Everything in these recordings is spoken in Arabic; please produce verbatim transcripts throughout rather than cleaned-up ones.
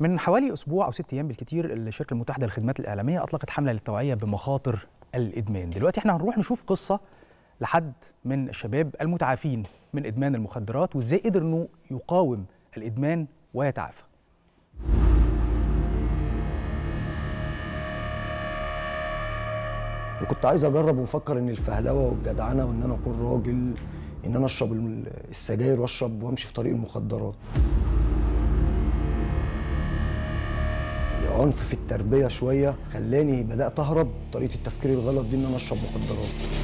من حوالي أسبوع أو ست أيام بالكتير الشركة المتحدة للخدمات الإعلامية أطلقت حملة للتوعية بمخاطر الإدمان. دلوقتي احنا هنروح نشوف قصة لحد من الشباب المتعافين من إدمان المخدرات وإزاي قدر إنه يقاوم الإدمان ويتعافى. وكنت عايز أجرب وأفكر إن الفهلوة والجدعنة وإن أنا أكون راجل، إن أنا أشرب السجاير وأشرب وأمشي في طريق المخدرات. العنف في التربية شوية خلاني بدأت أهرب طريقة التفكير الغلط دي، إن أنا أشرب مخدرات.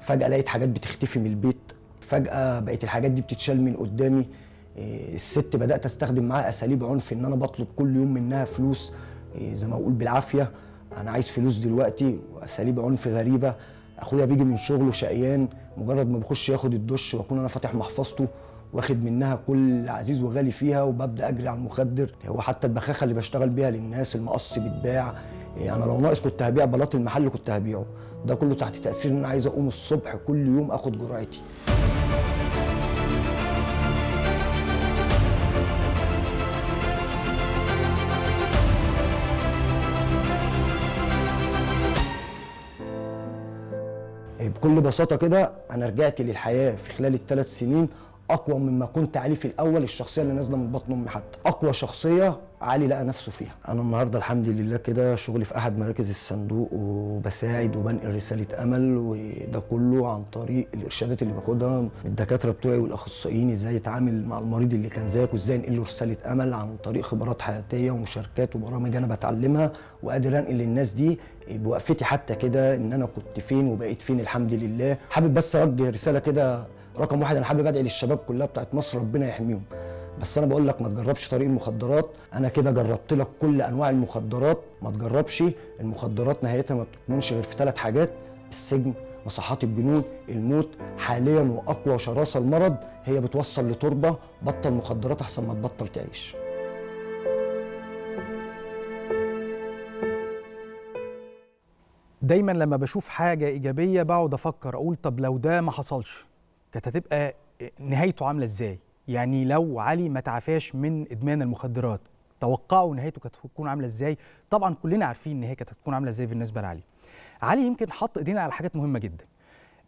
فجأة لقيت حاجات بتختفي من البيت، فجأة بقت الحاجات دي بتتشال من قدامي. الست بدأت أستخدم معاها أساليب عنف، إن أنا بطلب كل يوم منها فلوس زي ما أقول بالعافية، أنا عايز فلوس دلوقتي، وأساليب عنف غريبة. أخويا بيجي من شغله شقيان، مجرد ما بخش ياخد الدش وأكون أنا فاتح محفظته واخد منها كل عزيز وغالي فيها، وببدأ أجري على المخدر. هو حتى البخاخة اللي بشتغل بيها للناس، المقص بيتباع، أنا لو ناقص كنت هبيع بلاط المحل كنت هبيعه. ده كله تحت تأثير إن أنا عايز أقوم الصبح كل يوم آخد جرعتي. بكل بساطة كده أنا رجعت للحياة في خلال الثلاث سنين أقوى مما كنت عليه في الأول. الشخصية اللي نازلة من بطن أمي حتى أقوى شخصية علي لقى نفسه فيها. أنا النهاردة الحمد لله كده شغلي في أحد مراكز الصندوق، وبساعد وبنقل رسالة أمل، وده كله عن طريق الإرشادات اللي باخدها من الدكاترة بتوعي والأخصائيين، إزاي أتعامل مع المريض اللي كان زيك، وإزاي أنقل له رسالة أمل عن طريق خبرات حياتية ومشاركات وبرامج أنا بتعلمها وقادر أنقل للناس دي بوقفتي حتى كده إن أنا كنت فين وبقيت فين الحمد لله. حابب بس أوجه رسالة كده رقم واحد، انا حابب ادعي للشباب كلها بتاعت مصر ربنا يحميهم، بس انا بقول لك ما تجربش طريق المخدرات. انا كده جربت لك كل انواع المخدرات، ما تجربش المخدرات، نهايتها ما بتكونش غير في ثلاث حاجات: السجن، مصحات الجنون، الموت. حاليا واقوى شراسه المرض هي بتوصل لتربه. بطل مخدرات احسن ما تبطل تعيش. دايما لما بشوف حاجه ايجابيه بقعد افكر اقول طب لو ده ما حصلش كانت هتبقى نهايته عامله ازاي؟ يعني لو علي ما تعافاش من ادمان المخدرات توقعوا نهايته كانت هتكون عامله ازاي؟ طبعا كلنا عارفين ان هي كانت هتكون عامله ازاي بالنسبه لعلي. علي يمكن حط ايدينا على حاجات مهمه جدا.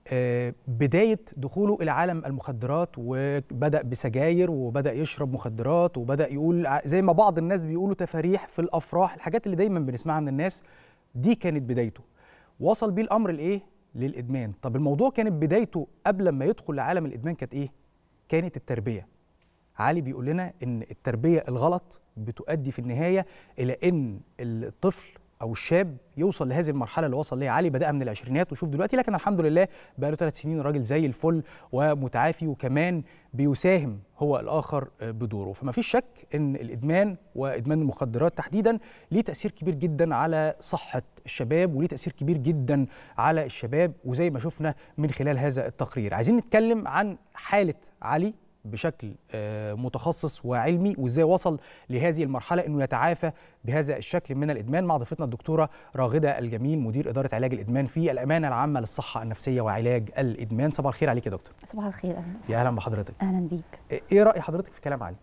آه بدايه دخوله الى عالم المخدرات، وبدا بسجاير وبدا يشرب مخدرات وبدا يقول زي ما بعض الناس بيقولوا تفاريح في الافراح، الحاجات اللي دايما بنسمعها من الناس دي كانت بدايته. وصل بيه الامر لايه؟ للإدمان. طب الموضوع كانت بدايته قبل ما يدخل لعالم الإدمان كانت إيه؟ كانت التربية. علي بيقول لنا إن التربية الغلط بتؤدي في النهاية إلى إن الطفل أو الشاب يوصل لهذه المرحلة اللي وصل ليها علي، بدأها من العشرينات وشوف دلوقتي، لكن الحمد لله بقى له ثلاث سنين راجل زي الفل ومتعافي، وكمان بيساهم هو الآخر بدوره. فما فيش شك إن الإدمان وإدمان المخدرات تحديدا ليه تأثير كبير جدا على صحة الشباب، وليه تأثير كبير جدا على الشباب، وزي ما شفنا من خلال هذا التقرير. عايزين نتكلم عن حالة علي بشكل متخصص وعلمي، وازاي وصل لهذه المرحله انه يتعافى بهذا الشكل من الادمان، مع ضيفتنا الدكتوره راغده الجميل مدير اداره علاج الادمان في الامانه العامه للصحه النفسيه وعلاج الادمان. صباح الخير عليك يا دكتور. صباح الخير. اهلا يا اهلا بحضرتك. اهلا بيك. ايه راي حضرتك في كلام علي؟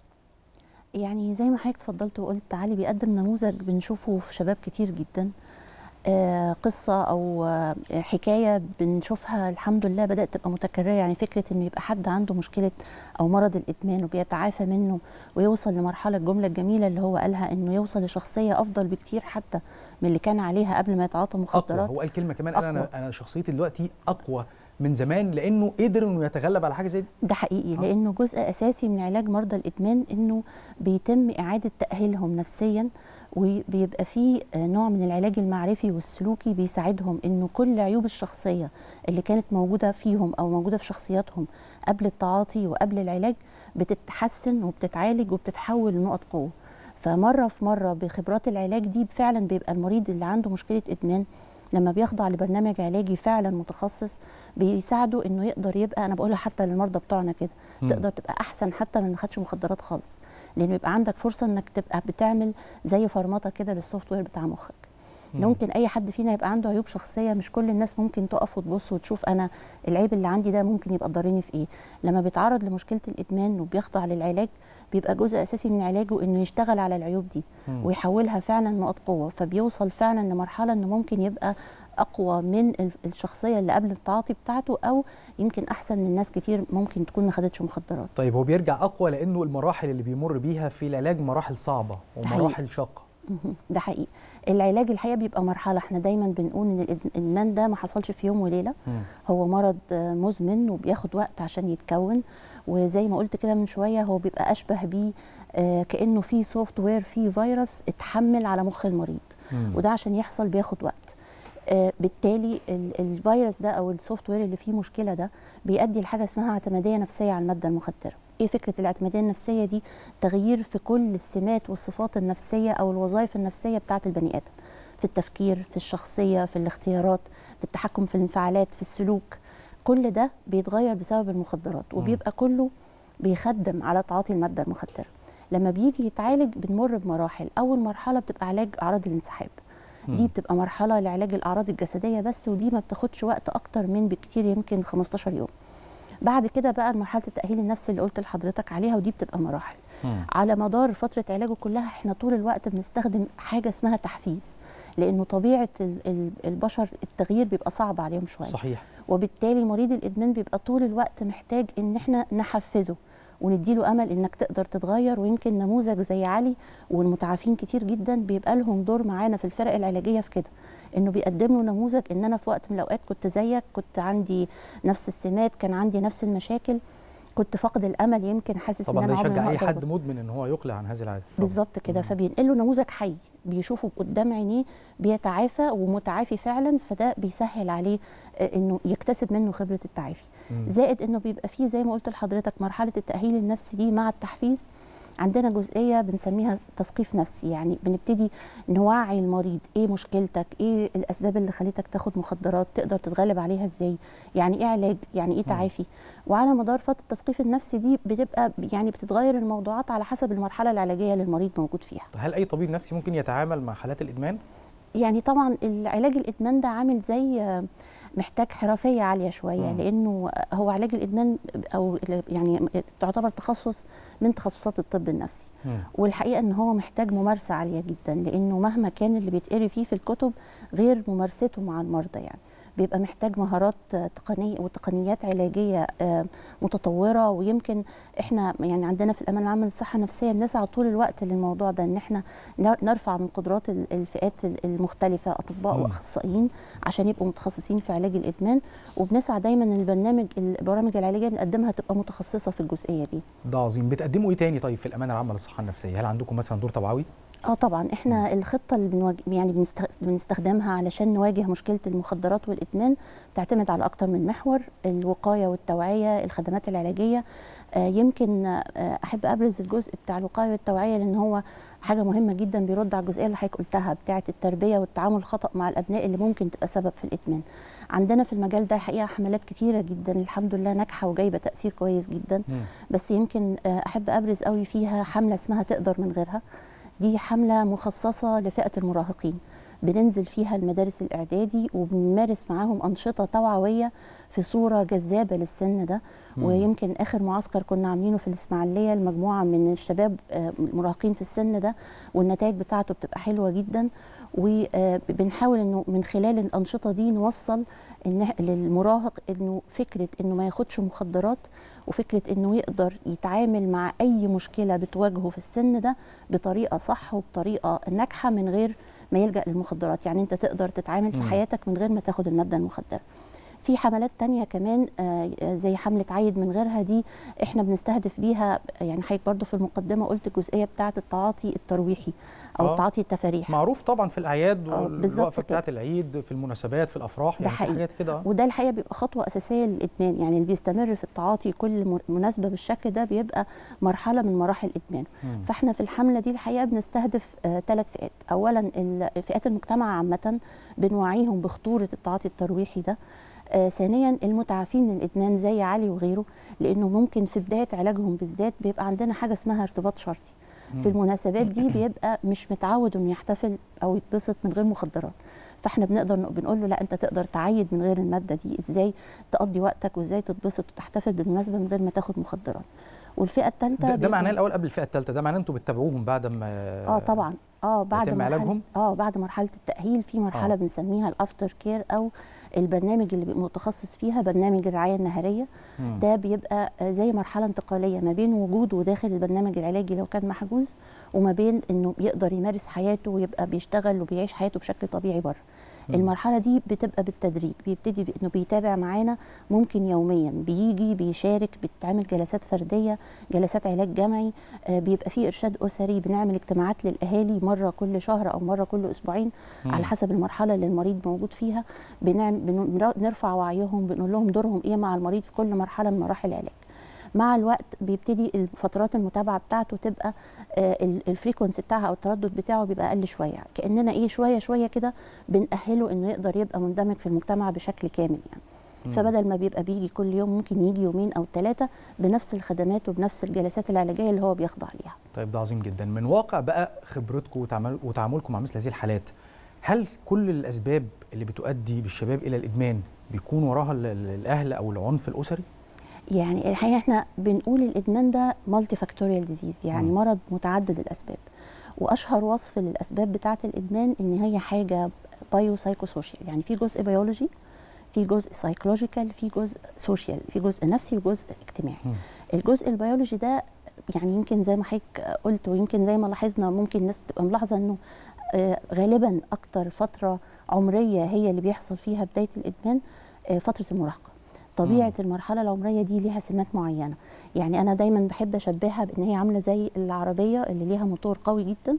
يعني زي ما حضرتك اتفضلت وقلت، علي بيقدم نموذج بنشوفه في شباب كتير جدا، قصة أو حكاية بنشوفها الحمد لله بدأت تبقى متكررة. يعني فكرة إنه يبقى حد عنده مشكلة أو مرض الإدمان وبيتعافى منه ويوصل لمرحلة، الجملة الجميلة اللي هو قالها، إنه يوصل لشخصية أفضل بكتير حتى من اللي كان عليها قبل ما يتعاطى مخدرات. أقوى. هو قال كلمة كمان، أنا أنا أنا شخصيتي دلوقتي أقوى من زمان، لأنه قدر إنه يتغلب على حاجة زي دي. ده حقيقي، آه. لأنه جزء أساسي من علاج مرضى الإدمان إنه بيتم إعادة تأهيلهم نفسياً، وبيبقى فيه نوع من العلاج المعرفي والسلوكي بيساعدهم انه كل عيوب الشخصيه اللي كانت موجوده فيهم او موجوده في شخصياتهم قبل التعاطي وقبل العلاج بتتحسن وبتتعالج وبتتحول لنقط قوه. فمره في مره بخبرات العلاج دي فعلا بيبقى المريض اللي عنده مشكله ادمان لما بيخضع لبرنامج علاجي فعلا متخصص بيساعده انه يقدر يبقى، انا بقولها حتى للمرضى بتوعنا كده، م. تقدر تبقى احسن حتى لو ما خدش مخدرات خالص، لأن يبقى عندك فرصة إنك تبقى بتعمل زي فرمطة كده للسوفت وير بتاع مخك. ممكن أي حد فينا يبقى عنده عيوب شخصية، مش كل الناس ممكن تقف وتبص وتشوف أنا العيب اللي عندي ده ممكن يبقى ضرني في إيه. لما بيتعرض لمشكلة الإدمان وبيخضع للعلاج بيبقى جزء أساسي من علاجه إنه يشتغل على العيوب دي ويحولها فعلا نقط قوة، فبيوصل فعلا لمرحلة إنه ممكن يبقى أقوى من الشخصية اللي قبل التعاطي بتاعته، أو يمكن أحسن من ناس كتير ممكن تكون ما خدتش مخدرات. طيب هو بيرجع أقوى لأنه المراحل اللي بيمر بيها في العلاج مراحل صعبة ومراحل شاقة. ده حقيقي. العلاج الحقيقة بيبقى مرحلة، احنا دايما بنقول ان الإدمان ده ما حصلش في يوم وليلة، هو مرض مزمن وبياخد وقت عشان يتكون، وزي ما قلت كده من شوية هو بيبقى أشبه بيه كأنه فيه سوفت وير، فيه فيروس اتحمل على مخ المريض، وده عشان يحصل بياخد وقت. بالتالي الفيروس ده او السوفت وير اللي فيه مشكله ده بيؤدي لحاجه اسمها اعتماديه نفسيه على الماده المخدره. ايه فكره الاعتماديه النفسيه دي؟ تغيير في كل السمات والصفات النفسيه او الوظائف النفسيه بتاعه البني ادم، في التفكير، في الشخصيه، في الاختيارات، في التحكم في الانفعالات، في السلوك، كل ده بيتغير بسبب المخدرات، وبيبقى كله بيخدم على تعاطي الماده المخدره. لما بيجي يتعالج بنمر بمراحل، اول مرحله بتبقى علاج اعراض الانسحاب، دي بتبقى مرحلة لعلاج الأعراض الجسدية بس، ودي ما بتاخدش وقت أكتر من بكتير يمكن خمستاشر يوم. بعد كده بقى مرحلة التأهيل النفسي اللي قلت لحضرتك عليها، ودي بتبقى مراحل. على مدار فترة علاجه كلها احنا طول الوقت بنستخدم حاجة اسمها تحفيز، لأنه طبيعة البشر التغيير بيبقى صعب عليهم شوية. صحيح. وبالتالي مريض الإدمان بيبقى طول الوقت محتاج إن احنا نحفزه ونديله امل انك تقدر تتغير. ويمكن نموذج زي علي والمتعافين كتير جدا بيبقى لهم دور معانا في الفرق العلاجيه في كده، انه بيقدم له نموذج ان انا في وقت من الاوقات كنت زيك، كنت عندي نفس السمات، كان عندي نفس المشاكل، كنت فاقد الامل، يمكن حاسس ان انا طبعا ده يشجع اي حد مدمن ان هو يقلع عن هذه العاده. بالظبط كده. فبينقل له نموذج حي بيشوفه قدام عينيه بيتعافى ومتعافي فعلا، فده بيسهل عليه انه يكتسب منه خبره التعافي. زائد انه بيبقى فيه زي ما قلت لحضرتك مرحله التاهيل النفسي دي مع التحفيز، عندنا جزئيه بنسميها تثقيف نفسي، يعني بنبتدي نوعي المريض ايه مشكلتك، ايه الاسباب اللي خليتك تاخد مخدرات، تقدر تتغلب عليها ازاي، يعني ايه علاج، يعني ايه تعافي. وعلى مدار فتره التثقيف النفسي دي بتبقى يعني بتتغير الموضوعات على حسب المرحله العلاجيه اللي المريض موجود فيها. هل اي طبيب نفسي ممكن يتعامل مع حالات الادمان؟ يعني طبعا العلاج الادمان ده عامل زي محتاج حرفيه عاليه شويه، لانه هو علاج الادمان او يعني تعتبر تخصص من تخصصات الطب النفسي، والحقيقه ان هو محتاج ممارسه عاليه جدا، لانه مهما كان اللي بيتقري فيه في الكتب غير ممارسته مع المرضى. يعني بيبقى محتاج مهارات تقنيه وتقنيات علاجيه متطوره، ويمكن احنا يعني عندنا في الامانه العامه للصحه النفسيه بنسعى طول الوقت للموضوع ده، ان احنا نرفع من قدرات الفئات المختلفه اطباء واخصائيين عشان يبقوا متخصصين في علاج الادمان، وبنسعى دايما ان البرنامج البرامج العلاجيه اللي بنقدمها تبقى متخصصه في الجزئيه دي. ده عظيم. بتقدموا ايه تاني طيب في الامانه العامه للصحه النفسيه؟ هل عندكم مثلا دور تبعوي؟ اه طبعا احنا الخطه اللي بنواج... يعني بنستخدمها علشان نواجه مشكله المخدرات والادمان بتعتمد على اكتر من محور: الوقايه والتوعيه، الخدمات العلاجيه. آه يمكن آه احب ابرز الجزء بتاع الوقايه والتوعيه لان هو حاجه مهمه جدا، بيرد على الجزئيه اللي حضرتك قلتها بتاعه التربيه والتعامل الخطا مع الابناء اللي ممكن تبقى سبب في الادمان. عندنا في المجال ده الحقيقه حملات كتيره جدا الحمد لله ناجحه وجايبه تاثير كويس جدا. م. بس يمكن آه احب ابرز قوي فيها حمله اسمها تقدر من غيرها. دي حملة مخصصة لفئة المراهقين، بننزل فيها المدارس الإعدادي وبنمارس معاهم أنشطة توعوية في صورة جذابة للسن ده. مم. ويمكن آخر معسكر كنا عاملينه في الإسماعيلية لمجموعة من الشباب المراهقين في السن ده، والنتائج بتاعته بتبقى حلوة جدا. وبنحاول انه من خلال الانشطه دي نوصل للمراهق انه فكره انه ما ياخدش مخدرات، وفكره انه يقدر يتعامل مع اي مشكله بتواجهه في السن ده بطريقه صح وبطريقه ناجحه من غير ما يلجأ للمخدرات. يعني انت تقدر تتعامل في حياتك من غير ما تاخد الماده المخدره. في حملات تانية كمان زي حملة عيد من غيرها، دي احنا بنستهدف بيها يعني حضرتك برضو في المقدمة قلت الجزئية بتاعة التعاطي الترويحي أو آه. التعاطي التفاريح، معروف طبعا في الأعياد والوقفة بتاعة العيد في المناسبات في الأفراح، يعني حاجات كده. وده الحقيقة بيبقى خطوة أساسية للإدمان، يعني اللي بيستمر في التعاطي كل مناسبة بالشكل ده بيبقى مرحلة من مراحل الإدمان. م. فاحنا في الحملة دي الحقيقة بنستهدف ثلاث فئات. أولا فئات المجتمع عامة بنوعيهم بخطورة التعاطي الترويحي ده. آه ثانيا المتعافين من الادمان زي علي وغيره، لانه ممكن في بدايه علاجهم بالذات بيبقى عندنا حاجه اسمها ارتباط شرطي. مم. في المناسبات دي بيبقى مش متعود انه يحتفل او يتبسط من غير مخدرات، فاحنا بنقدر بنقول له لا، انت تقدر تعيد من غير الماده دي، ازاي تقضي وقتك وازاي تتبسط وتحتفل بالمناسبه من غير ما تاخد مخدرات. والفئه الثالثه ده معناه الاول قبل الفئه الثالثه ده معناه انتم بتتابعوهم بعد ما اه طبعا اه بعد ما اه بعد مرحله التاهيل في مرحله آه. بنسميها الافتر كير او البرنامج اللي بيبقى متخصص فيها برنامج الرعايه النهاريه. م. ده بيبقى زي مرحله انتقاليه ما بين وجوده داخل البرنامج العلاجي لو كان محجوز، وما بين انه يقدر يمارس حياته ويبقى بيشتغل وبيعيش حياته بشكل طبيعي بره. المرحله دي بتبقى بالتدريج، بيبتدي بانه بيتابع معانا ممكن يوميا، بيجي بيشارك، بتتعمل جلسات فرديه، جلسات علاج جمعي، بيبقى في ارشاد اسري، بنعمل اجتماعات للاهالي مره كل شهر او مره كل اسبوعين. مم. على حسب المرحله اللي المريض موجود فيها بنرفع وعيهم، بنقول لهم دورهم ايه مع المريض في كل مرحله من مراحل العلاج. مع الوقت بيبتدي فترات المتابعه بتاعته تبقى الفريكونسي بتاعها او التردد بتاعه بيبقى اقل شويه، كاننا ايه شويه شويه كده بنأهله انه يقدر يبقى مندمج في المجتمع بشكل كامل يعني. م. فبدل ما بيبقى بيجي كل يوم ممكن يجي يومين او ثلاثه بنفس الخدمات وبنفس الجلسات العلاجيه اللي هو بيخضع ليها. طيب ده عظيم جدا. من واقع بقى خبرتكم وتعاملكم مع مثل هذه الحالات، هل كل الاسباب اللي بتؤدي بالشباب الى الادمان بيكون وراها الاهل او العنف الاسري؟ يعني الحقيقه احنا بنقول الادمان ده مالتي فاكتوريال ديزيز، يعني مرض متعدد الاسباب، واشهر وصف للاسباب بتاعه الادمان ان هي حاجه بايو سايكو سوشيال، يعني في جزء بيولوجي، في جزء سايكولوجيكال، في جزء سوشيال، في جزء نفسي وجزء اجتماعي. م. الجزء البيولوجي ده يعني يمكن زي ما حضرتك قلت ويمكن زي ما لاحظنا ممكن الناس تبقى ملاحظه انه غالبا اكتر فتره عمريه هي اللي بيحصل فيها بدايه الادمان فتره المراهقه. طبيعة المرحلة العمرية دي ليها سمات معينة، يعني أنا دايما بحب أشبهها بأن هي عاملة زي العربية اللي ليها موتور قوي جدا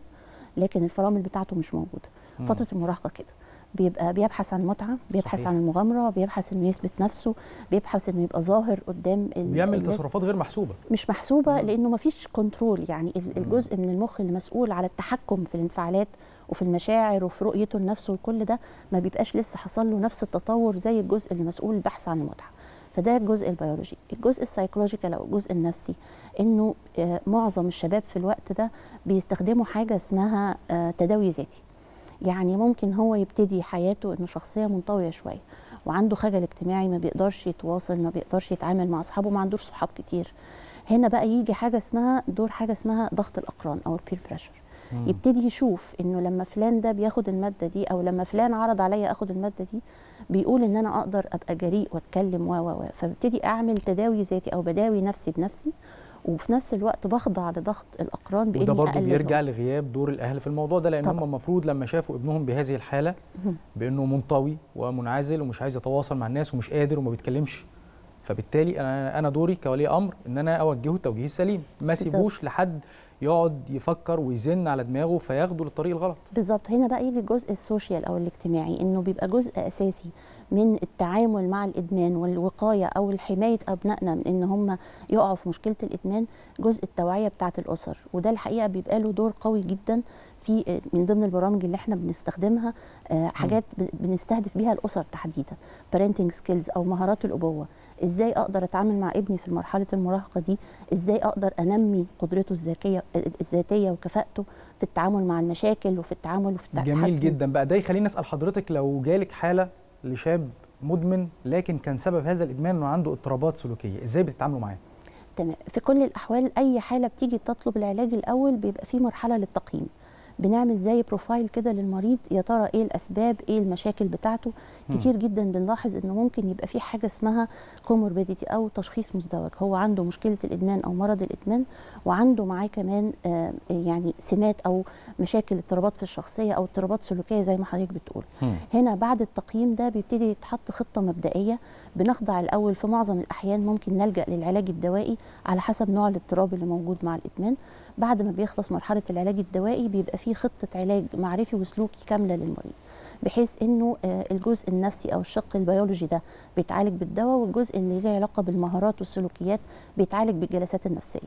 لكن الفرامل بتاعته مش موجودة. مم. فترة المراهقة كده بيبقى بيبحث عن متعة، بيبحث صحيح. عن المغامرة، بيبحث إنه يثبت نفسه، بيبحث إنه يبقى ظاهر قدام، بيعمل تصرفات غير محسوبة مش محسوبة. مم. لأنه ما فيش كنترول، يعني الجزء مم. من المخ اللي مسؤول على التحكم في الانفعالات وفي المشاعر وفي رؤيته لنفسه وكل ده ما بيبقاش لسه حصل له نفس التطور زي الجزء اللي مسؤول البحث عن المتعة. فده الجزء البيولوجي. الجزء السايكولوجيكال او الجزء النفسي انه معظم الشباب في الوقت ده بيستخدموا حاجه اسمها تداوي ذاتي، يعني ممكن هو يبتدي حياته انه شخصيه منطويه شويه وعنده خجل اجتماعي، ما بيقدرش يتواصل، ما بيقدرش يتعامل مع اصحابه، ما عندوش صحاب كتير. هنا بقى يجي حاجه اسمها دور حاجه اسمها ضغط الاقران او البير بريشر، يبتدي يشوف انه لما فلان ده بياخد الماده دي او لما فلان عرض عليا اخد الماده دي بيقول ان انا اقدر ابقى جريء واتكلم و و و فببتدي اعمل تداوي ذاتي او بداوي نفسي بنفسي، وفي نفس الوقت بخضع لضغط الاقران باني اقلل. وده برضه بيرجع لغياب دور الاهل في الموضوع ده، لان هم المفروض لما شافوا ابنهم بهذه الحاله بانه منطوي ومنعزل ومش عايز يتواصل مع الناس ومش قادر وما بيتكلمش، فبالتالي انا انا دوري كولي امر ان انا اوجهه التوجيه السليم، ما سيبوش لحد يقعد يفكر ويزن على دماغه فياخده للطريق الغلط. بالظبط، هنا بقى يجي الجزء السوشيال او الاجتماعي، انه بيبقى جزء اساسي من التعامل مع الادمان والوقايه او حمايه ابنائنا من ان هم يقعوا في مشكله الادمان، جزء التوعيه بتاعه الاسر، وده الحقيقه بيبقى له دور قوي جدا في من ضمن البرامج اللي احنا بنستخدمها حاجات بنستهدف بيها الاسر تحديدا، parenting skills او مهارات الابوه، ازاي اقدر اتعامل مع ابني في مرحله المراهقه دي، ازاي اقدر انمي قدرته الذكيه الذاتيه وكفاءته في التعامل مع المشاكل وفي التعامل وفي التعامل. جميل جدا، بقى ده يخليني اسال حضرتك، لو جالك حاله لشاب مدمن لكن كان سبب هذا الادمان انه عنده اضطرابات سلوكيه، ازاي بتتعاملوا معاه؟ تمام، في كل الاحوال اي حاله بتيجي تطلب العلاج الاول بيبقى في مرحله للتقييم، بنعمل زي بروفايل كده للمريض، يا ترى ايه الاسباب، ايه المشاكل بتاعته. م. كتير جدا بنلاحظ انه ممكن يبقى في حاجه اسمها كوموربيديتي او تشخيص مزدوج، هو عنده مشكله الادمان او مرض الادمان وعنده معاه كمان آه يعني سمات او مشاكل اضطرابات في الشخصيه او اضطرابات سلوكيه زي ما حضرتك بتقول. م. هنا بعد التقييم ده بيبتدي يتحط خطه مبدئيه، بنخضع الاول في معظم الاحيان ممكن نلجا للعلاج الدوائي على حسب نوع الاضطراب اللي موجود مع الادمان. بعد ما بيخلص مرحله العلاج الدوائي بيبقى في خطه علاج معرفي وسلوكي كامله للمريض، بحيث انه الجزء النفسي او الشق البيولوجي ده بيتعالج بالدواء، والجزء اللي له علاقه بالمهارات والسلوكيات بيتعالج بالجلسات النفسيه.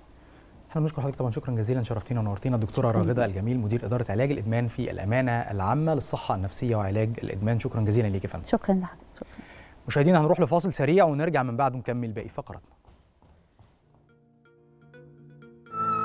احنا بنشكر حضرتك طبعا، شكرا جزيلا، شرفتينا ونورتينا الدكتوره راغدة الجميل، مدير اداره علاج الادمان في الامانه العامه للصحه النفسيه وعلاج الادمان، شكرا جزيلا ليك يا فندم. شكرا لحضرتك. مشاهدينا هنروح لفاصل سريع ونرجع من بعده نكمل باقي فقراتنا.